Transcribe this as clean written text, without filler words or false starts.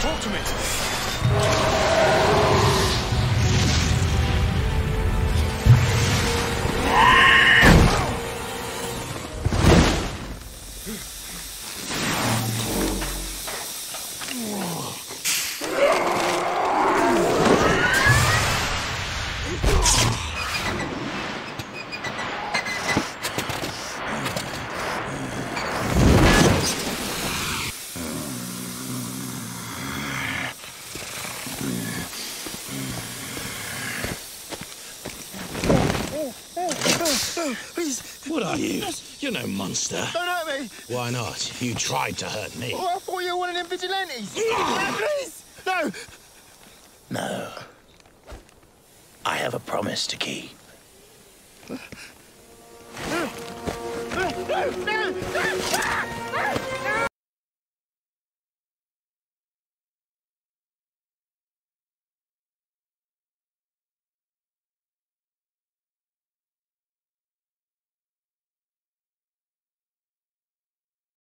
Talk to me! What are you? You're no monster. Don't hurt me. Why not? You tried to hurt me. Oh, I thought you were one of them vigilantes. Please! No! No. I have a promise to keep. No! No! No! No!